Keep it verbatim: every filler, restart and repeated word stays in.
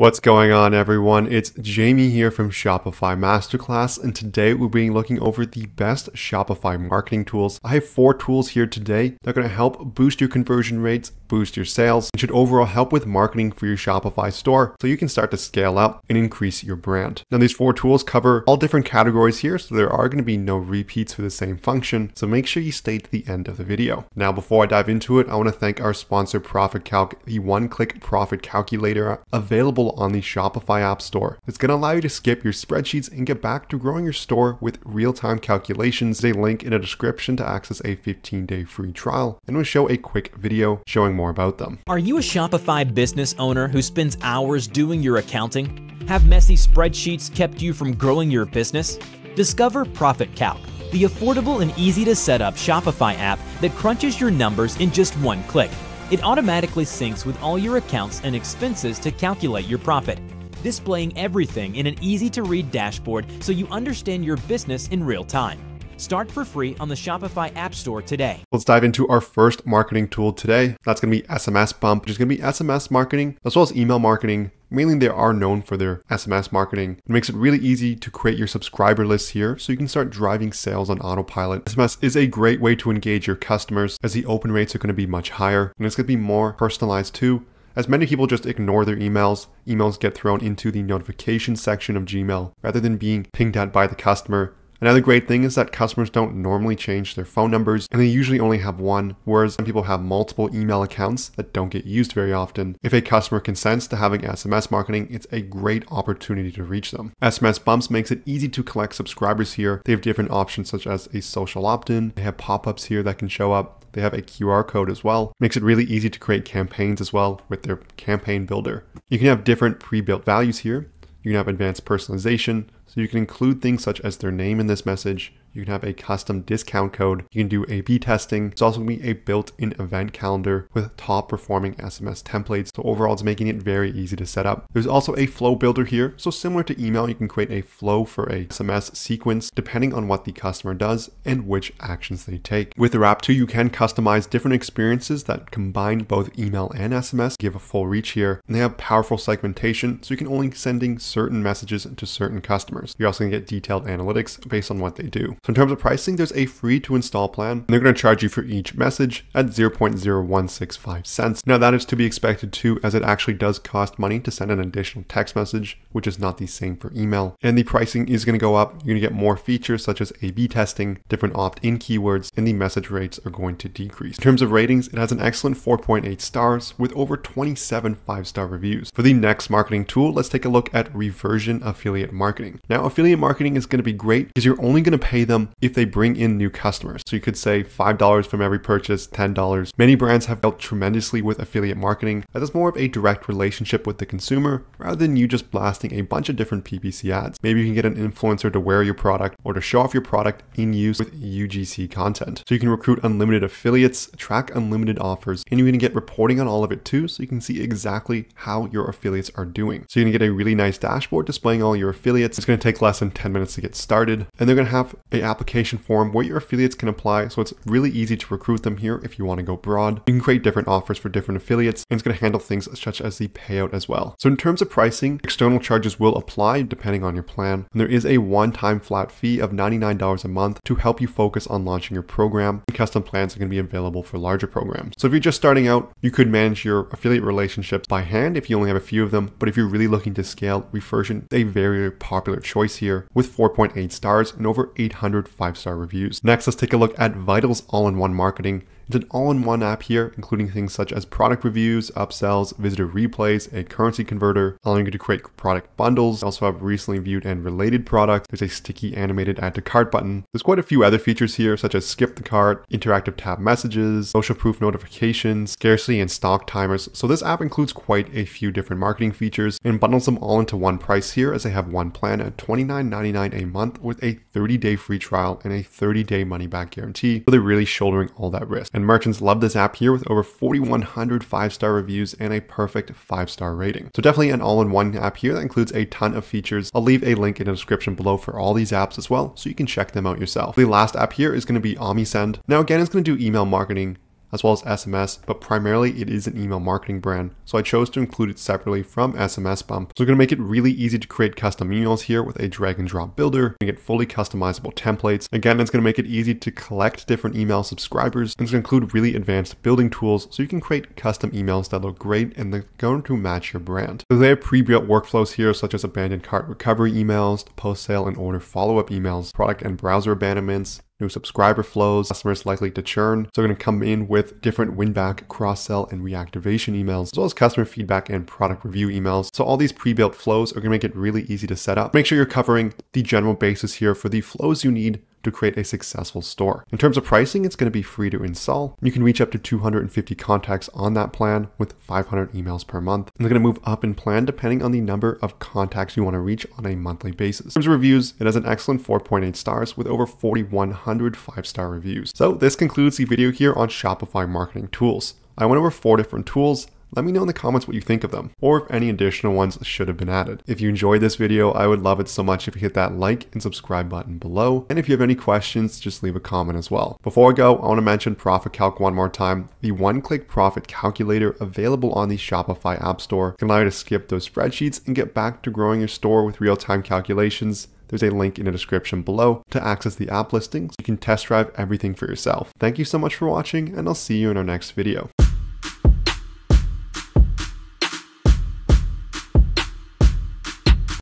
What's going on, everyone? It's Jamie here from Shopify Masterclass, and today we'll be looking over the best Shopify marketing tools. I have four tools here today that are going to help boost your conversion rates, boost your sales, and should overall help with marketing for your Shopify store so you can start to scale up and increase your brand. Now, these four tools cover all different categories here, so there are going to be no repeats for the same function, so make sure you stay to the end of the video. Now, before I dive into it, I want to thank our sponsor, Profit Calc, the one-click profit calculator available on the Shopify App Store. It's going to allow you to skip your spreadsheets and get back to growing your store with real-time calculations. There's a link in the description to access a fifteen day free trial, and we'll show a quick video showing more about them. Are you a Shopify business owner who spends hours doing your accounting? Have messy spreadsheets kept you from growing your business? Discover Profit Calc, the affordable and easy-to-set-up Shopify app that crunches your numbers in just one click. It automatically syncs with all your accounts and expenses to calculate your profit, displaying everything in an easy-to-read dashboard so you understand your business in real time. Start for free on the Shopify App Store today. Let's dive into our first marketing tool today. That's going to be S M S Bump, which is going to be S M S marketing as well as email marketing. Mainly they are known for their S M S marketing. It makes it really easy to create your subscriber list here so you can start driving sales on autopilot. S M S is a great way to engage your customers as the open rates are going to be much higher, and it's going to be more personalized too, as many people just ignore their emails. Emails get thrown into the notification section of Gmail rather than being pinged at by the customer. Another great thing is that customers don't normally change their phone numbers, and they usually only have one, whereas some people have multiple email accounts that don't get used very often. If a customer consents to having S M S marketing, it's a great opportunity to reach them. S M S Bumps makes it easy to collect subscribers here. They have different options such as a social opt-in. They have pop-ups here that can show up. They have a Q R code as well. Makes it really easy to create campaigns as well with their campaign builder. You can have different pre-built values here. You can have advanced personalization, so you can include things such as their name in this message. You can have a custom discount code. You can do A B testing. It's also going to be a built-in event calendar with top-performing S M S templates. So overall, it's making it very easy to set up. There's also a flow builder here. So similar to email, you can create a flow for a S M S sequence depending on what the customer does and which actions they take. With their app too, you can customize different experiences that combine both email and S M S, give a full reach here. And they have powerful segmentation, so you can only sending certain messages to certain customers. You're also going to get detailed analytics based on what they do. So in terms of pricing, there's a free to install plan, and they're going to charge you for each message at zero point zero one six five cents. Now that is to be expected too, as it actually does cost money to send an additional text message, which is not the same for email. And the pricing is going to go up. You're going to get more features such as A B testing, different opt-in keywords, and the message rates are going to decrease. In terms of ratings, it has an excellent four point eight stars with over twenty-seven five-star reviews. For the next marketing tool, let's take a look at Refersion affiliate marketing. Now, affiliate marketing is going to be great because you're only going to pay them if they bring in new customers. So you could say five dollars from every purchase, ten dollars. Many brands have dealt tremendously with affiliate marketing, as it's more of a direct relationship with the consumer rather than you just blasting a bunch of different P P C ads. Maybe you can get an influencer to wear your product or to show off your product in use with U G C content. So you can recruit unlimited affiliates, track unlimited offers, and you're going to get reporting on all of it too, so you can see exactly how your affiliates are doing. So you're going to get a really nice dashboard displaying all your affiliates. It's going to take less than ten minutes to get started, and they're going to have a application form where your affiliates can apply, so it's really easy to recruit them here if you want to go broad. You can create different offers for different affiliates, and it's going to handle things such as the payout as well. So in terms of pricing, external charges will apply depending on your plan, and there is a one-time flat fee of ninety-nine dollars a month to help you focus on launching your program, and custom plans are going to be available for larger programs. So if you're just starting out, you could manage your affiliate relationships by hand if you only have a few of them, but if you're really looking to scale, Refersion is a very popular choice here with four point eight stars and over eight hundred five-star reviews. Next, let's take a look at Vitals all-in-one marketing. It's an all-in-one app here, including things such as product reviews, upsells, visitor replays, a currency converter, allowing you to create product bundles. I also have recently viewed and related products. There's a sticky animated add to cart button. There's quite a few other features here, such as skip the cart, interactive tab messages, social proof notifications, scarcity and stock timers. So this app includes quite a few different marketing features and bundles them all into one price here, as they have one plan at twenty-nine ninety-nine a month with a thirty day free trial and a thirty day money back guarantee. So they're really shouldering all that risk. And merchants love this app here with over forty-one hundred five-star reviews and a perfect five-star rating. So definitely an all-in-one app here that includes a ton of features. I'll leave a link in the description below for all these apps as well, so you can check them out yourself. The last app here is going to be Omnisend. Now again, it's going to do email marketing, as well as S M S, but primarily it is an email marketing brand, so I chose to include it separately from SMSBump. So we're gonna make it really easy to create custom emails here with a drag and drop builder. We get fully customizable templates. Again, it's gonna make it easy to collect different email subscribers, and it's gonna include really advanced building tools so you can create custom emails that look great and they're going to match your brand. So they have pre-built workflows here, such as abandoned cart recovery emails, post-sale and order follow-up emails, product and browser abandonments, new subscriber flows, customers likely to churn. So we're gonna come in with different win-back, cross-sell, and reactivation emails, as well as customer feedback and product review emails. So all these pre-built flows are gonna make it really easy to set up. Make sure you're covering the general basis here for the flows you need to create a successful store. In terms of pricing, it's gonna be free to install. You can reach up to two hundred fifty contacts on that plan with five hundred emails per month. And they're gonna move up in plan depending on the number of contacts you wanna reach on a monthly basis. In terms of reviews, it has an excellent four point eight stars with over forty-one hundred five-star reviews. So this concludes the video here on Shopify marketing tools. I went over four different tools. Let me know in the comments what you think of them, or if any additional ones should have been added. If you enjoyed this video, I would love it so much if you hit that like and subscribe button below. And if you have any questions, just leave a comment as well. Before I go, I want to mention Profit Calc one more time, the one-click profit calculator available on the Shopify App Store. It can allow you to skip those spreadsheets and get back to growing your store with real-time calculations. There's a link in the description below to access the app listings. You can test drive everything for yourself. Thank you so much for watching, and I'll see you in our next video.